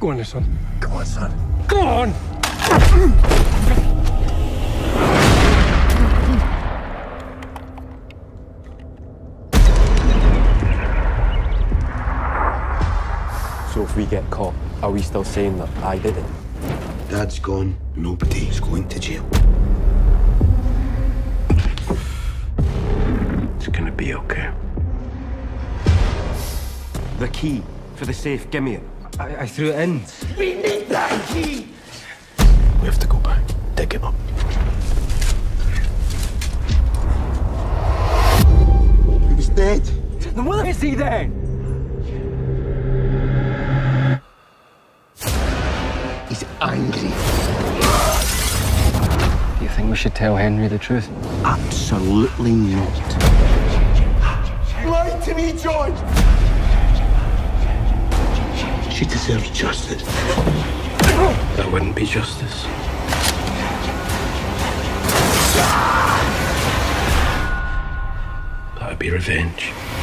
Go on, there, son. Go on, son. Go on! So if we get caught, are we still saying that I did it? Dad's gone. Nobody's going to jail. It's gonna be okay. The key for the safe, give me it. I threw it in. We need that key! We have to go back, dig him up. He was dead. Then where is he then? He's angry. Do you think we should tell Henry the truth? Absolutely not. Lie to me, George! She deserves justice. That wouldn't be justice. That would be revenge.